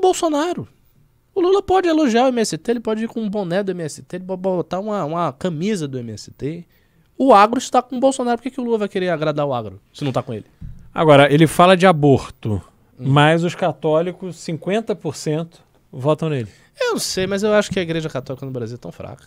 um Bolsonaro. O Lula pode elogiar o MST, ele pode ir com um boné do MST, ele pode botar uma camisa do MST. O agro está com o Bolsonaro, por que que o Lula vai querer agradar o agro se não está com ele? Agora, ele fala de aborto, mas os católicos, 50%, votam nele. Eu não sei, mas eu acho que a igreja católica no Brasil é tão fraca.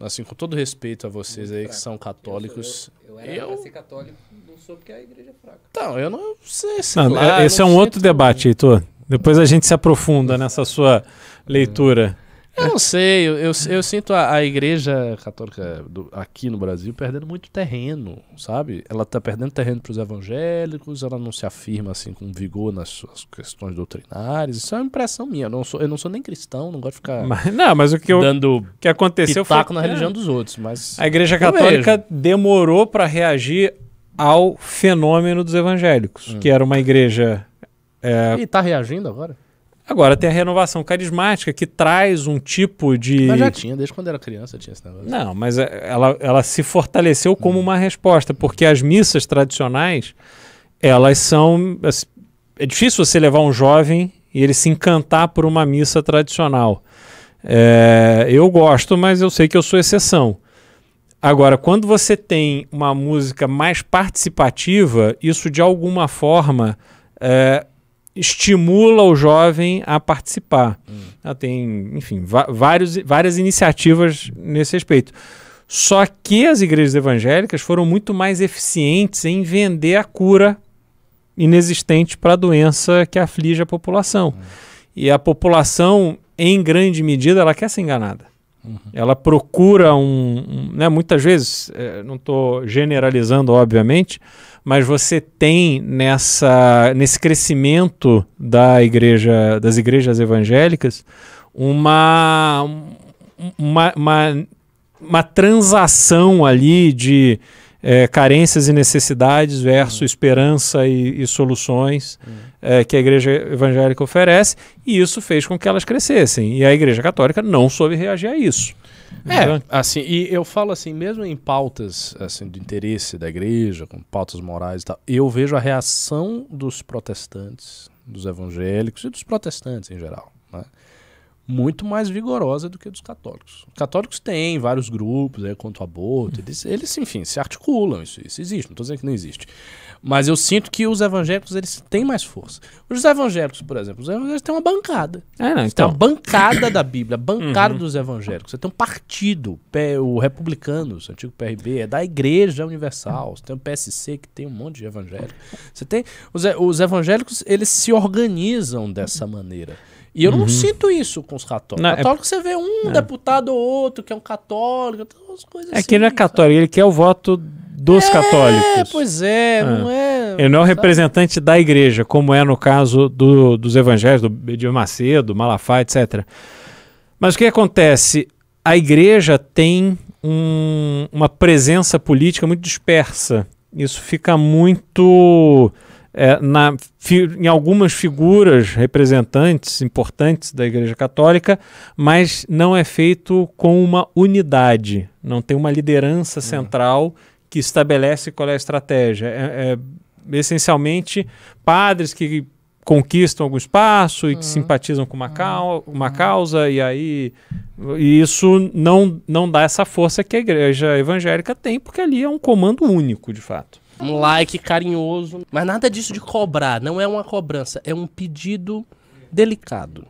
Assim, com todo respeito a vocês aí que são católicos... Eu era pra ser católico, não sou porque a igreja é fraca. Então, eu não sei se... Não, lá, esse é um outro debate, Heitor. Depois a gente se aprofunda nessa sua leitura. Eu não sei, eu sinto a igreja católica aqui no Brasil perdendo muito terreno, sabe? Ela tá perdendo terreno para os evangélicos, ela não se afirma assim com vigor nas suas questões doutrinárires. Isso é uma impressão minha, eu não sou nem cristão, não gosto de ficar mas o que aconteceu foi na religião dos outros, mas a igreja católica demorou para reagir ao fenômeno dos evangélicos, que era uma igreja... E tá reagindo agora? Agora tem a renovação carismática, que traz um tipo de... Mas já tinha, desde quando era criança tinha esse negócio. Não, mas ela se fortaleceu como uma resposta, porque as missas tradicionais, elas são... É difícil você levar um jovem e ele se encantar por uma missa tradicional. Eu gosto, mas eu sei que eu sou exceção. Agora, quando você tem uma música mais participativa, isso de alguma forma... estimula o jovem a participar. Tem, enfim, várias iniciativas nesse respeito. Só que as igrejas evangélicas foram muito mais eficientes em vender a cura inexistente para a doença que aflige a população. E a população, em grande medida, ela quer ser enganada. Ela procura muitas vezes, não estou generalizando, obviamente, mas você tem nesse crescimento das igrejas evangélicas uma transação ali de carências e necessidades versus esperança e soluções que a igreja evangélica oferece, e isso fez com que elas crescessem. E a igreja católica não soube reagir a isso. Assim, e eu falo assim, mesmo em pautas assim, do interesse da igreja, com pautas morais e tal, eu vejo a reação dos protestantes, dos evangélicos e dos protestantes em geral, né? Muito mais vigorosa do que a dos católicos. Os católicos têm vários grupos contra o aborto, eles enfim, se articulam, isso existe, não estou dizendo que não existe. Mas eu sinto que os evangélicos, eles têm mais força. Os evangélicos, por exemplo, os evangélicos têm uma bancada. Então, tem uma bancada da Bíblia, bancada dos evangélicos. Você tem um partido, o Republicanos, o antigo PRB, é da Igreja Universal. Você tem o PSC, que tem um monte de evangélicos. Você tem os evangélicos, eles se organizam dessa maneira. E eu não sinto isso com os católicos. Não, católico você vê deputado ou outro que é um católico, umas coisas assim. É que ele não é católico, sabe? Ele quer o voto dos católicos. Pois é, não é... Ele não é o representante da igreja, como é no caso dos evangelhos, do Edir Macedo, Malafaia, etc. Mas o que acontece? A igreja tem uma presença política muito dispersa. Isso fica muito... em algumas figuras representantes importantes da Igreja Católica, mas não é feito com uma unidade, não tem uma liderança central que estabelece qual é a estratégia. Essencialmente, padres que conquistam algum espaço e que simpatizam com uma causa, e isso não dá essa força que a Igreja Evangélica tem, porque ali é um comando único, de fato. Um like carinhoso, mas nada disso de cobrar, não é uma cobrança, é um pedido delicado.